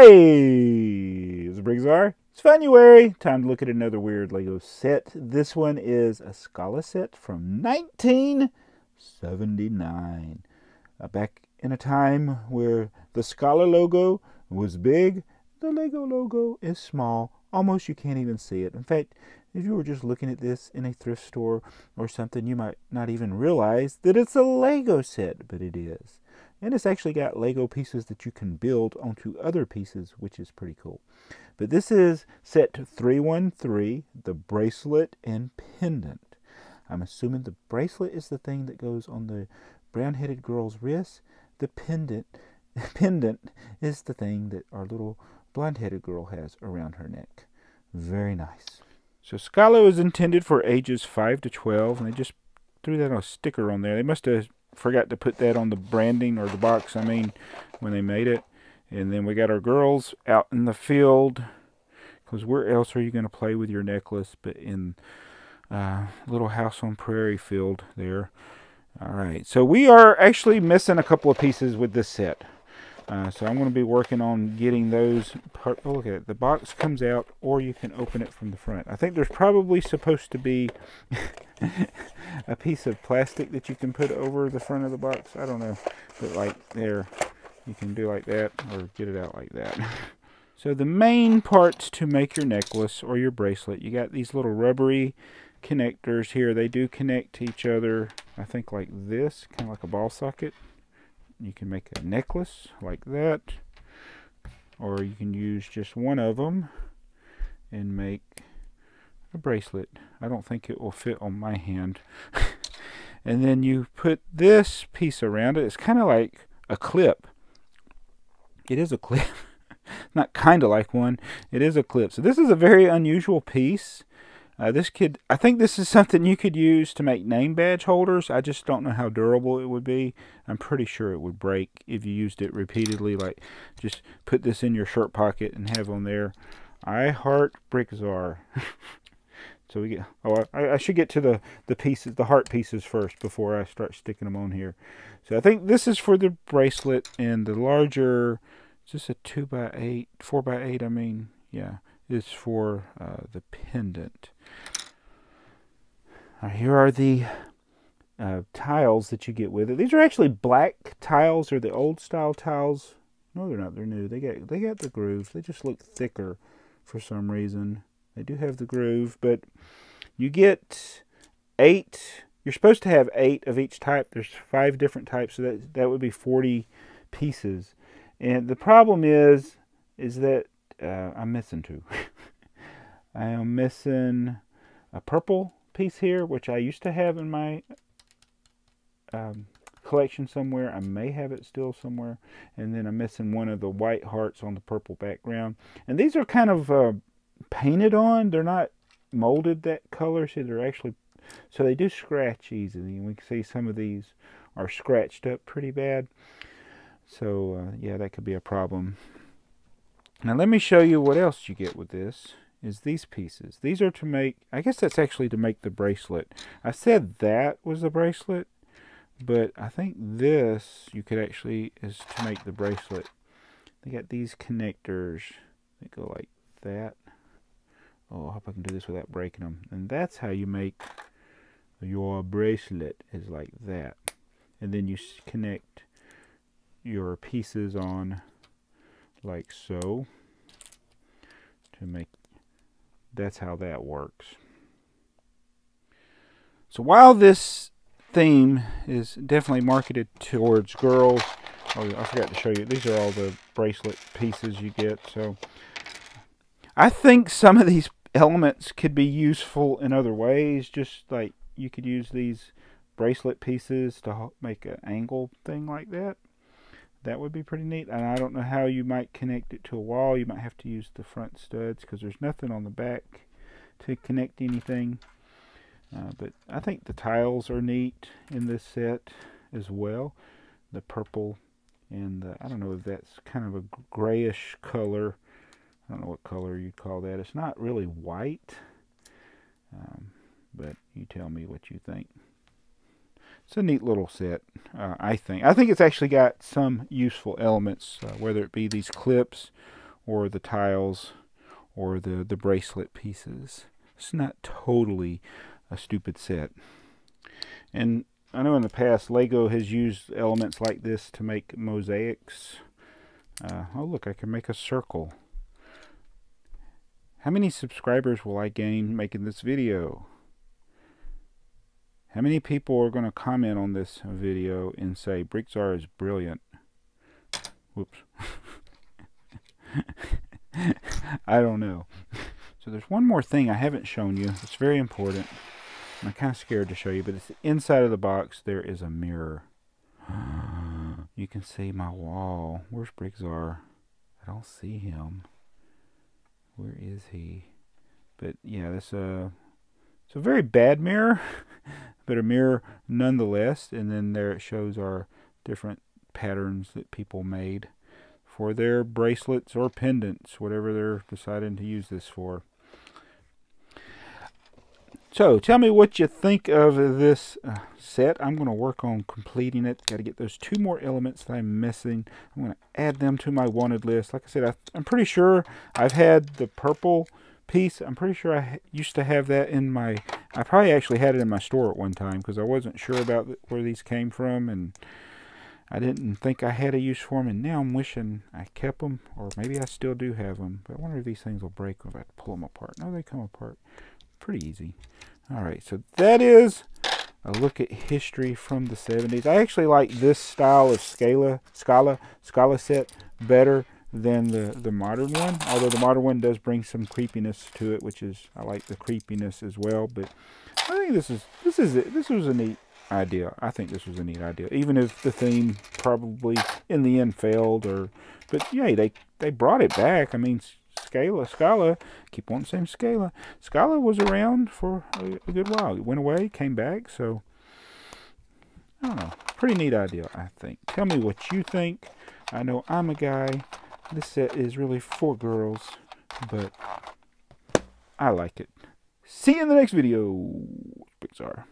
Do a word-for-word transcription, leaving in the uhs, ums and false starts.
Hey, it's BrickTsar. It's January. Time to look at another weird LEGO set. This one is a Scala set from nineteen seventy-nine. Uh, back in a time where the Scala logo was big, the LEGO logo is small. Almost you can't even see it. In fact, if you were just looking at this in a thrift store or something, you might not even realize that it's a LEGO set, but it is. And it's actually got LEGO pieces that you can build onto other pieces, which is pretty cool. But this is set three one three, the bracelet and pendant. I'm assuming the bracelet is the thing that goes on the brown-headed girl's wrist. The pendant, pendant is the thing that our little blonde-headed girl has around her neck. Very nice. So Scala is intended for ages five to twelve, and they just threw that on a sticker on there. They must have forgot to put that on the branding or the box, I mean, when they made it. And then we got our girls out in the field, because where else are you going to play with your necklace but in a uh, little house on prairie field there. All right, so we are actually missing a couple of pieces with this set. Uh, so I'm going to be working on getting those part. Oh, look at it. The box comes out, or you can open it from the front. I think there's probably supposed to be a piece of plastic that you can put over the front of the box. I don't know, but like there, you can do like that or get it out like that. So the main parts to make your necklace or your bracelet, you got these little rubbery connectors here. They do connect to each other, I think like this, kind of like a ball socket. You can make a necklace like that, or you can use just one of them and make a bracelet. I don't think it will fit on my hand. And then you put this piece around it. It's kind of like a clip. It is a clip. Not kind of like one. It is a clip. So this is a very unusual piece. Uh, this could, I think this is something you could use to make name badge holders. I just don't know how durable it would be. I'm pretty sure it would break if you used it repeatedly. Like, just put this in your shirt pocket and have on there, I heart BrickTsar. So we get, oh, I, I should get to the, the pieces, the heart pieces first before I start sticking them on here. So I think this is for the bracelet, and the larger, it's just a two by eight, four by eight, I mean, yeah. Is for uh, the pendant. All right, here are the uh, tiles that you get with it. These are actually black tiles, or the old style tiles. No, they're not. They're new. They got they got the grooves. They just look thicker for some reason. They do have the groove, but you get eight. You're supposed to have eight of each type. There's five different types, so that that would be forty pieces. And the problem is, is that. Uh, I'm missing two. I am missing a purple piece here, which I used to have in my um, collection somewhere. I may have it still somewhere. And then I'm missing one of the white hearts on the purple background. And these are kind of uh, painted on. They're not molded that color, so they're actually, so they do scratch easily. And we can see some of these are scratched up pretty bad. So uh, yeah, that could be a problem. Now let me show you what else you get with this, is these pieces. These are to make, I guess that's actually to make the bracelet. I said that was the bracelet, but I think this you could actually is to make the bracelet. They got these connectors that go like that. Oh, I hope I can do this without breaking them. And that's how you make your bracelet, is like that. And then you connect your pieces on like so to make, that's how that works. So while this theme is definitely marketed towards girls, oh, I forgot to show you, these are all the bracelet pieces you get. So I think some of these elements could be useful in other ways, just like you could use these bracelet pieces to make an angle thing like that. That would be pretty neat. And I don't know how you might connect it to a wall. You might have to use the front studs, because there's nothing on the back to connect anything. Uh, but I think the tiles are neat in this set as well. The purple and the, I don't know if that's kind of a grayish color. I don't know what color you'd call that. It's not really white. Um, but you tell me what you think. It's a neat little set, uh, I think. I think it's actually got some useful elements, uh, whether it be these clips or the tiles or the, the bracelet pieces. It's not totally a stupid set. And I know in the past LEGO has used elements like this to make mosaics. Uh, oh look, I can make a circle. How many subscribers will I gain making this video? How many people are going to comment on this video and say BrickTsar is brilliant? Whoops. I don't know. So there's one more thing I haven't shown you. It's very important. I'm kind of scared to show you, but it's inside of the box. There is a mirror. You can see my wall. Where's BrickTsar? I don't see him. Where is he? But yeah, that's a it's a very bad mirror. But a mirror nonetheless, and then there it shows our different patterns that people made for their bracelets or pendants, whatever they're deciding to use this for. So tell me what you think of this uh, set. I'm going to work on completing it. Got to get those two more elements that I'm missing. I'm going to add them to my wanted list. Like I said, I, I'm pretty sure I've had the purple piece. I'm pretty sure I used to have that in my... I probably actually had it in my store at one time because I wasn't sure about where these came from, and I didn't think I had a use for them, and now I'm wishing I kept them, or maybe I still do have them. But I wonder if these things will break if I pull them apart. No, they come apart pretty easy. Alright, so that is a look at history from the seventies. I actually like this style of Scala, Scala, Scala set better than the, the modern one, although the modern one does bring some creepiness to it, which is, I like the creepiness as well, but I think this is, this is, this was a neat idea. I think this was a neat idea, even if the theme probably in the end failed, or, but yeah, they, they brought it back. I mean, Scala, Scala, keep on saying Scala. Scala was around for a, a good while. It went away, came back, so, I don't know, pretty neat idea, I think. Tell me what you think. I know I'm a guy. This set is really for girls, but I like it. See you in the next video. BrickTsar.